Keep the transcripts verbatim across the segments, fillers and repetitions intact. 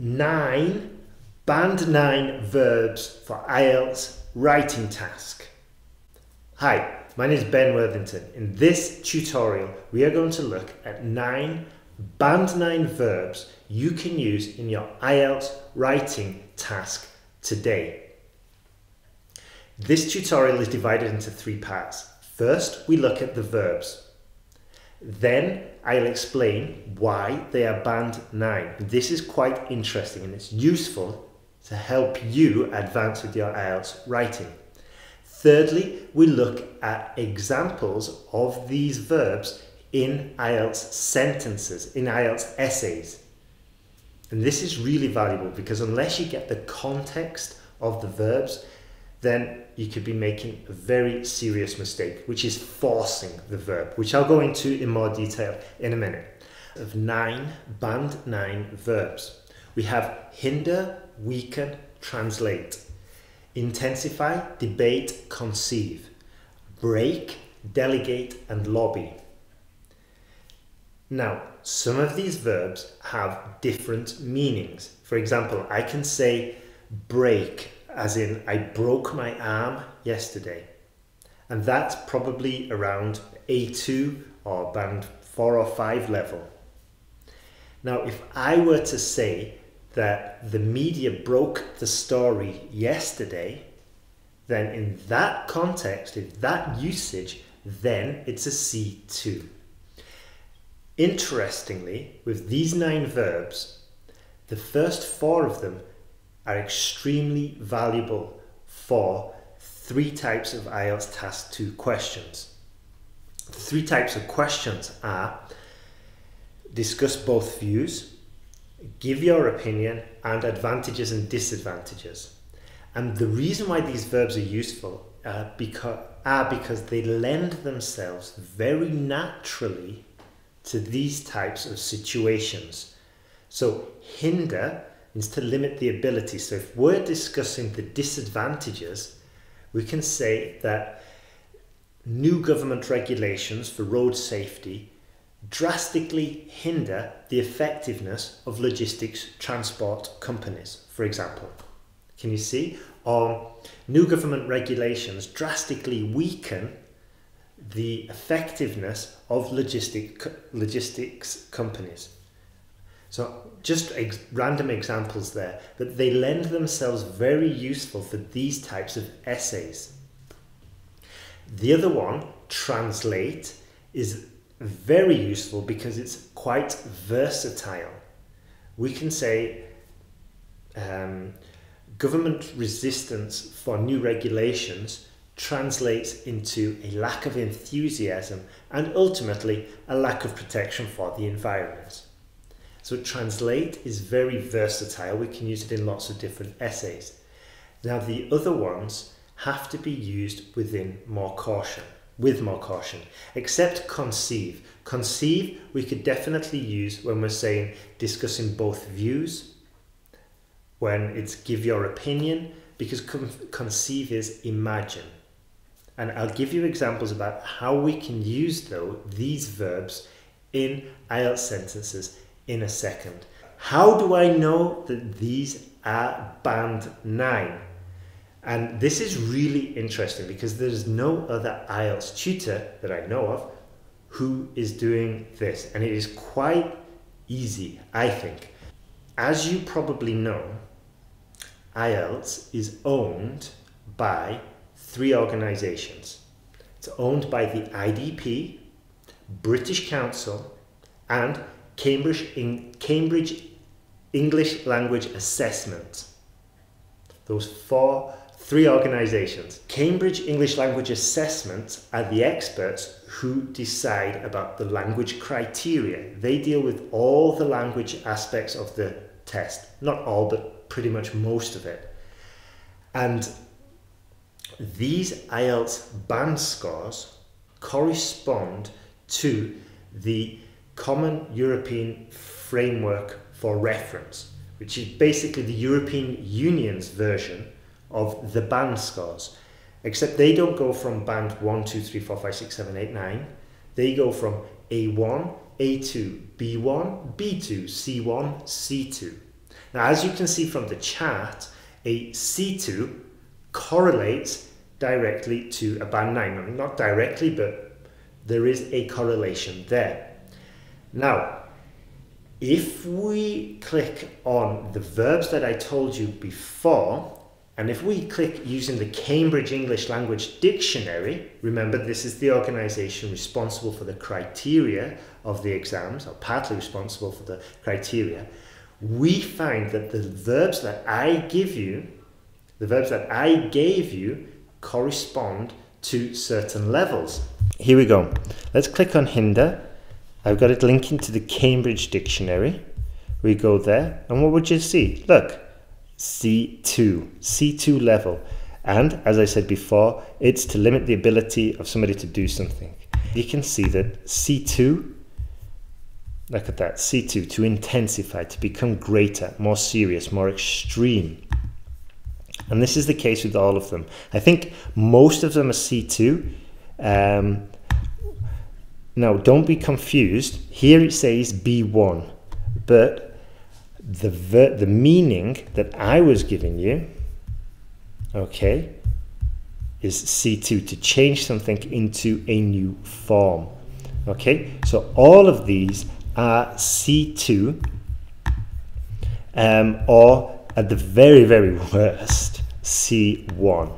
nine Band nine verbs for I E L T S writing task. Hi, my name is Ben Worthington. In this tutorial, we are going to look at nine Band nine verbs you can use in your I E L T S writing task today. This tutorial is divided into three parts. First, we look at the verbs. Then I'll explain why they are band nine. This is quite interesting and it's useful to help you advance with your I E L T S writing. Thirdly, we look at examples of these verbs in I E L T S sentences, in I E L T S essays. And this is really valuable because unless you get the context of the verbs, then you could be making a very serious mistake, which is forcing the verb, which I'll go into in more detail in a minute. Of nine band nine verbs, we have hinder, weaken, translate, intensify, debate, conceive, break, delegate, and lobby. Now, some of these verbs have different meanings. For example, I can say break, as in I broke my arm yesterday, and that's probably around A two or band four or five level. Now if I were to say that the media broke the story yesterday, then in that context, in that usage, then it's a C two. Interestingly, with these nine verbs, the first four of them are extremely valuable for three types of I E L T S Task two questions. The three types of questions are discuss both views, give your opinion, and advantages and disadvantages. And the reason why these verbs are useful are because, are because they lend themselves very naturally to these types of situations. So hinder is to limit the ability. So if we're discussing the disadvantages, we can say that new government regulations for road safety drastically hinder the effectiveness of logistics transport companies, for example. Can you see? Or new government regulations drastically weaken the effectiveness of logistic, logistics companies. So just ex random examples there, but they lend themselves very useful for these types of essays. The other one, translate, is very useful because it's quite versatile. We can say um, government resistance for new regulations translates into a lack of enthusiasm and ultimately a lack of protection for the environment. So translate is very versatile. We can use it in lots of different essays. Now the other ones have to be used within more caution, with more caution, except conceive. Conceive we could definitely use when we're saying discussing both views, when it's give your opinion, because con conceive is imagine. And I'll give you examples about how we can use though these verbs in I E L T S sentences in a second. How do I know that these are band nine? And this is really interesting because there's no other I E L T S tutor that I know of who is doing this, and it is quite easy, I think. As you probably know, I E L T S is owned by three organizations. It's owned by the I D P, British Council, and Cambridge, in Cambridge English Language Assessment. Those four, three organizations. Cambridge English Language Assessment are the experts who decide about the language criteria. They deal with all the language aspects of the test. Not all, but pretty much most of it. And these I E L T S band scores correspond to the Common European Framework for Reference, which is basically the European Union's version of the band scores, except they don't go from band one, two, three, four, five, six, seven, eight, nine. They go from A one, A two, B one, B two, C one, C two. Now, as you can see from the chart, a C two correlates directly to a band nine. I mean, not directly, but there is a correlation there. Now, if we click on the verbs that I told you before, and if we click using the Cambridge English Language Dictionary, remember this is the organisation responsible for the criteria of the exams, or partly responsible for the criteria, we find that the verbs that I give you, the verbs that I gave you, correspond to certain levels. Here we go. Let's click on hinder. I've got it linking to the Cambridge Dictionary. We go there, and what would you see? Look. C two, C two level. And as I said before, it's to limit the ability of somebody to do something. You can see that C two, look at that, C two, to intensify, to become greater, more serious, more extreme. And this is the case with all of them. I think most of them are C two. Um, now, don't be confused. Here it says B one, but the ver the meaning that I was giving you, okay, is C two, to change something into a new form. Okay, so all of these are C two, um, or at the very, very worst, C one.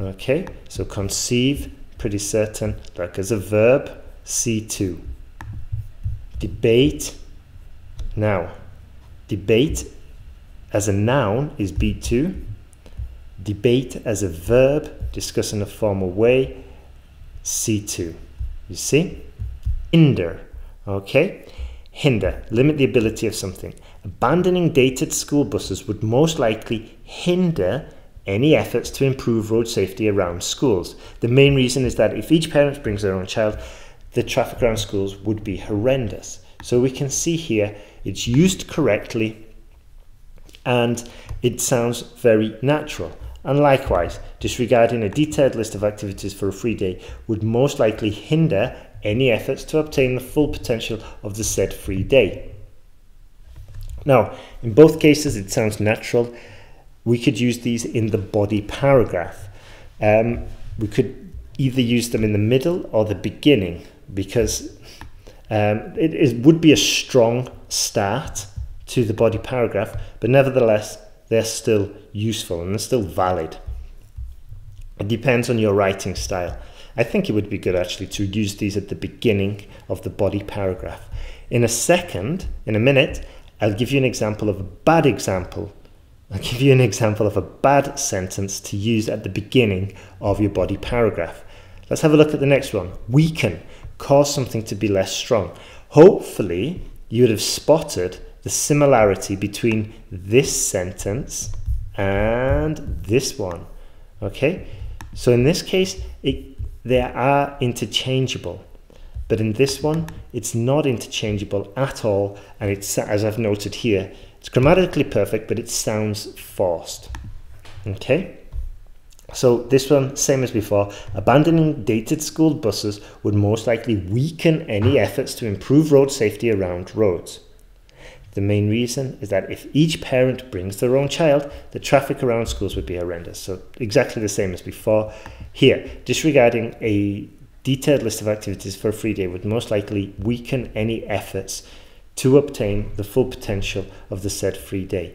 Okay, so conceive, pretty certain, like as a verb, C two. Debate, now. Debate as a noun is B two. Debate as a verb, discuss in a formal way, C two. You see? Hinder. Okay? Hinder. Limit the ability of something. Abandoning dated school buses would most likely hinder any efforts to improve road safety around schools. The main reason is that if each parent brings their own child, the traffic around schools would be horrendous. So we can see here it's used correctly and it sounds very natural. And likewise, disregarding a detailed list of activities for a free day would most likely hinder any efforts to obtain the full potential of the said free day. Now, in both cases it sounds natural. We could use these in the body paragraph. Um, we could either use them in the middle or the beginning, because Um, it, it would be a strong start to the body paragraph, but nevertheless, they're still useful and they're still valid. It depends on your writing style. I think it would be good actually to use these at the beginning of the body paragraph. In a second, in a minute, I'll give you an example of a bad example. I'll give you an example of a bad sentence to use at the beginning of your body paragraph. Let's have a look at the next one. Weaken. Cause something to be less strong. Hopefully, you would have spotted the similarity between this sentence and this one. Okay, so in this case, it, they are interchangeable, but in this one, it's not interchangeable at all, and it's, as I've noted here, it's grammatically perfect, but it sounds forced. Okay. So this one, same as before, abandoning dated school buses would most likely weaken any efforts to improve road safety around roads. The main reason is that if each parent brings their own child, the traffic around schools would be horrendous. So exactly the same as before. Here, disregarding a detailed list of activities for a free day would most likely weaken any efforts to obtain the full potential of the said free day.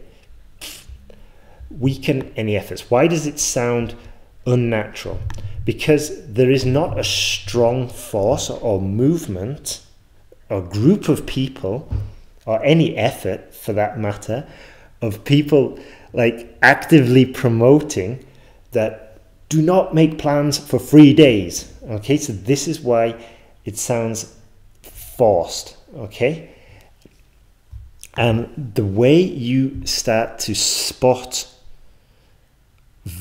Weaken any efforts. Why does it sound unnatural? Because there is not a strong force or movement or group of people, or any effort for that matter, of people like actively promoting that do not make plans for free days. Okay, so this is why it sounds forced. Okay, and the way you start to spot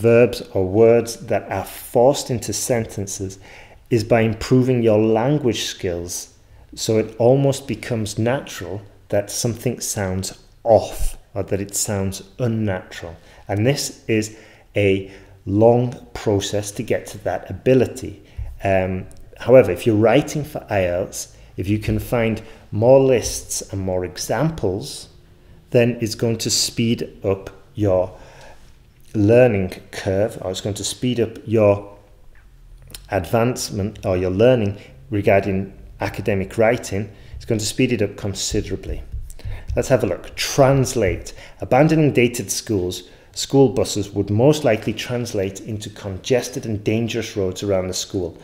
verbs or words that are forced into sentences is by improving your language skills, so it almost becomes natural that something sounds off or that it sounds unnatural. And this is a long process to get to that ability. Um, however, if you're writing for I E L T S, if you can find more lists and more examples then it's going to speed up your learning curve, or it's going to speed up your advancement or your learning regarding academic writing. It's going to speed it up considerably. Let's have a look. Translate. Abandoning dated schools, school buses would most likely translate into congested and dangerous roads around the school.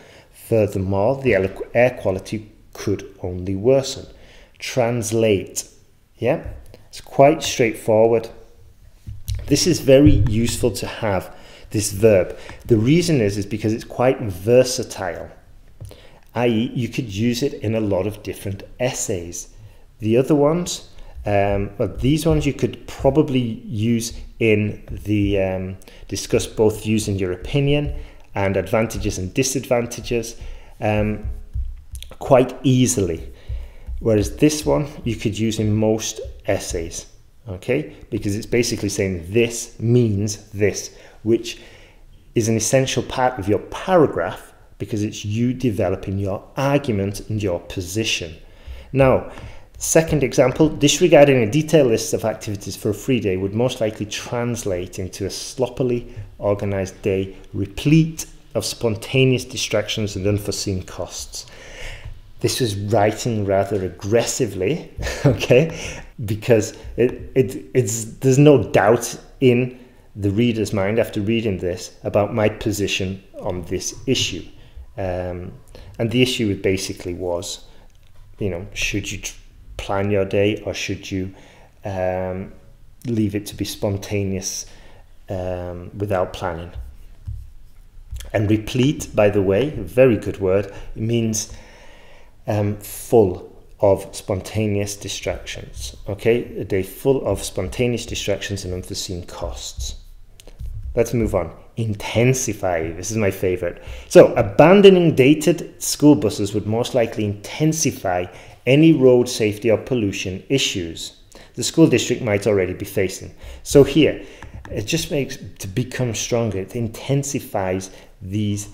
Furthermore, the air quality could only worsen. Translate. Yeah, it's quite straightforward. This is very useful to have, this verb. The reason is, is because it's quite versatile, that is you could use it in a lot of different essays. The other ones, um, but these ones you could probably use in the, um, discuss both views and your opinion and advantages and disadvantages um, quite easily. Whereas this one you could use in most essays, okay? Because it's basically saying this means this, which is an essential part of your paragraph because it's you developing your argument and your position. Now, second example, disregarding a detailed list of activities for a free day would most likely translate into a sloppily organized day replete of spontaneous distractions and unforeseen costs. This was writing rather aggressively, okay, because it, it, it's, there's no doubt in the reader's mind after reading this about my position on this issue. Um, and the issue basically was, you know, should you plan your day or should you um, leave it to be spontaneous um, without planning? And replete, by the way, a very good word, it means Um, full of spontaneous distractions, okay? A day full of spontaneous distractions and unforeseen costs. Let's move on. Intensify. This is my favorite. So, abandoning dated school buses would most likely intensify any road safety or pollution issues the school district might already be facing. So here, it just makes to become stronger. It intensifies these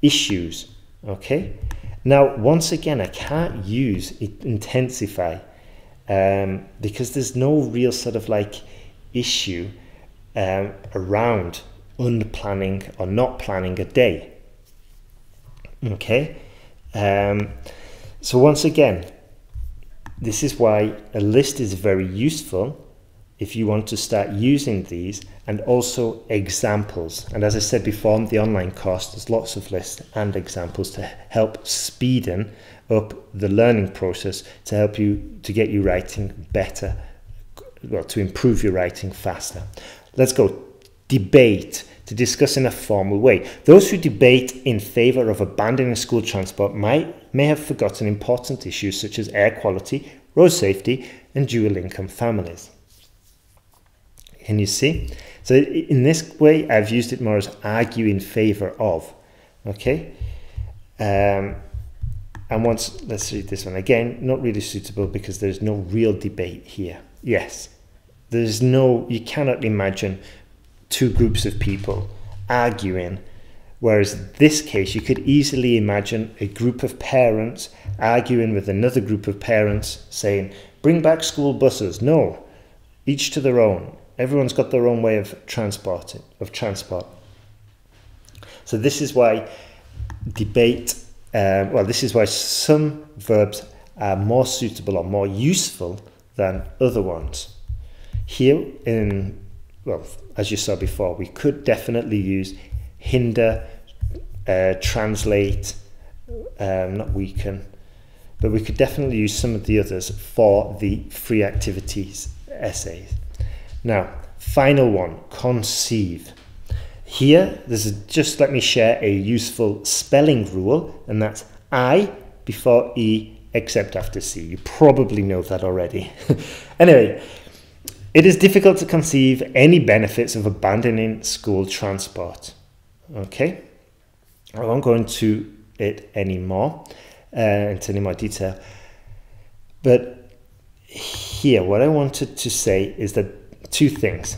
issues, okay? Now, once again, I can't use it, intensify, um, because there's no real sort of like issue um, around unplanning or not planning a day. Okay. Um, so once again, this is why a list is very useful if you want to start using these, and also examples. And as I said before, on the online course, there's lots of lists and examples to help speeden up the learning process, to help you, to get you writing better, well, to improve your writing faster. Let's go. Debate. To discuss in a formal way. Those who debate in favor of abandoning school transport might, may have forgotten important issues such as air quality, road safety, and dual income families. Can you see? So in this way, I've used it more as argue in favor of, okay? Um, and once, let's read this one again, not really suitable because there's no real debate here. Yes, there's no, you cannot imagine two groups of people arguing, whereas this case, you could easily imagine a group of parents arguing with another group of parents saying, bring back school buses, no, each to their own. Everyone's got their own way of transporting, of transport. So this is why debate, uh, well, this is why some verbs are more suitable or more useful than other ones. Here in, well, as you saw before, we could definitely use hinder, uh, translate, um, not weaken, but we could definitely use some of the others for the free activities essays. Now, final one, conceive. Here, this is just let me share a useful spelling rule, and that's I before E except after C. You probably know that already. Anyway, it is difficult to conceive any benefits of abandoning school transport. Okay, I won't go into it anymore, uh, into any more detail. But here, what I wanted to say is that two things.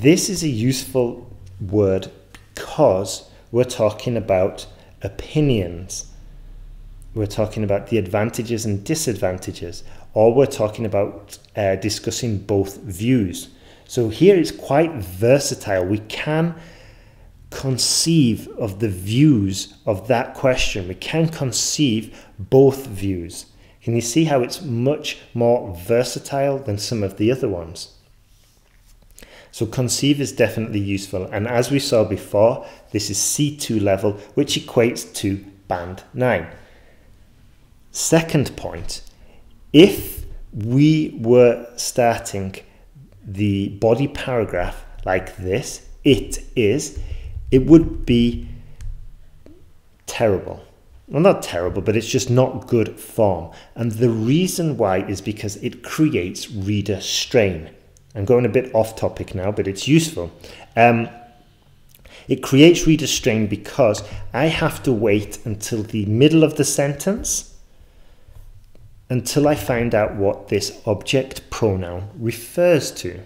This is a useful word because we're talking about opinions. We're talking about the advantages and disadvantages or we're talking about uh, discussing both views. So here it's quite versatile. We can conceive of the views of that question. We can conceive both views. Can you see how it's much more versatile than some of the other ones? So conceive is definitely useful. And as we saw before, this is C two level, which equates to band nine. Second point, if we were starting the body paragraph like this, it is, it would be terrible. Well, not terrible, but it's just not good form. And the reason why is because it creates reader strain. I'm going a bit off topic now, but it's useful. Um, it creates reader strain because I have to wait until the middle of the sentence until I find out what this object pronoun refers to.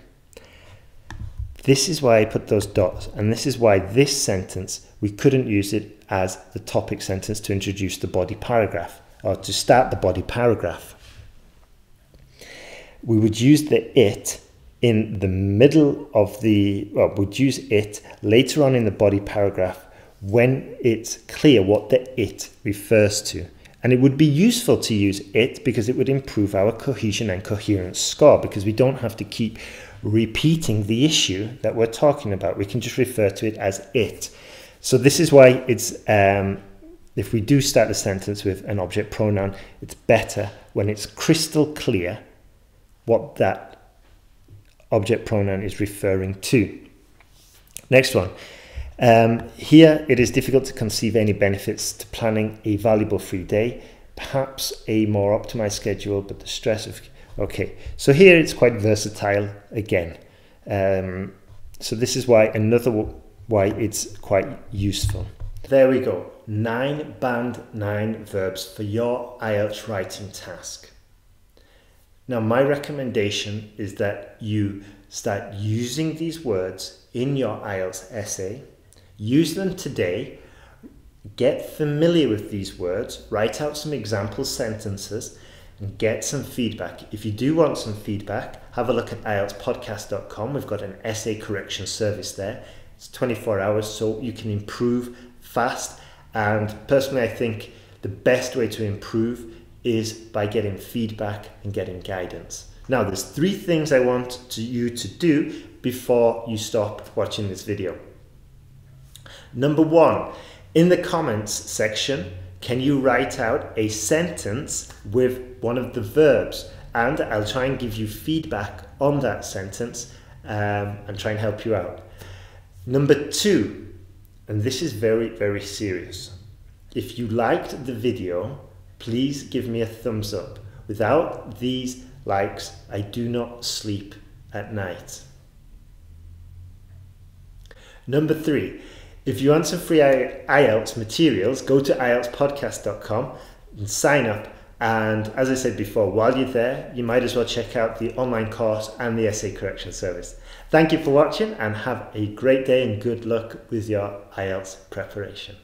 This is why I put those dots, and this is why this sentence, we couldn't use it as the topic sentence to introduce the body paragraph, or to start the body paragraph. We would use the it in the middle of the, well, we'd use it later on in the body paragraph when it's clear what the it refers to. And it would be useful to use it because it would improve our cohesion and coherence score, because we don't have to keep repeating the issue that we're talking about. We can just refer to it as it. So this is why it's, um, if we do start the sentence with an object pronoun, it's better when it's crystal clear what that object pronoun is referring to. Next one. Um, here it is difficult to conceive any benefits to planning a valuable free day, perhaps a more optimized schedule, but the stress of... Okay, so here it's quite versatile again. Um, so this is why another why it's quite useful. There we go. Nine band nine verbs for your I E L T S writing task. Now my recommendation is that you start using these words in your I E L T S essay. Use them today, get familiar with these words, write out some example sentences and get some feedback. If you do want some feedback, have a look at I E L T S podcast dot com. We've got an essay correction service there. It's twenty-four hours, so you can improve fast. And personally, I think the best way to improve is by getting feedback and getting guidance. Now, there's three things I want to you to do before you stop watching this video. Number one, in the comments section, can you write out a sentence with one of the verbs? And I'll try and give you feedback on that sentence um, and try and help you out. Number two, and this is very, very serious. If you liked the video, please give me a thumbs up. Without these likes, I do not sleep at night. Number three, if you want some free I E L T S materials, go to I E L T S podcast dot com and sign up. And as I said before, while you're there, you might as well check out the online course and the essay correction service. Thank you for watching and have a great day and good luck with your I E L T S preparation.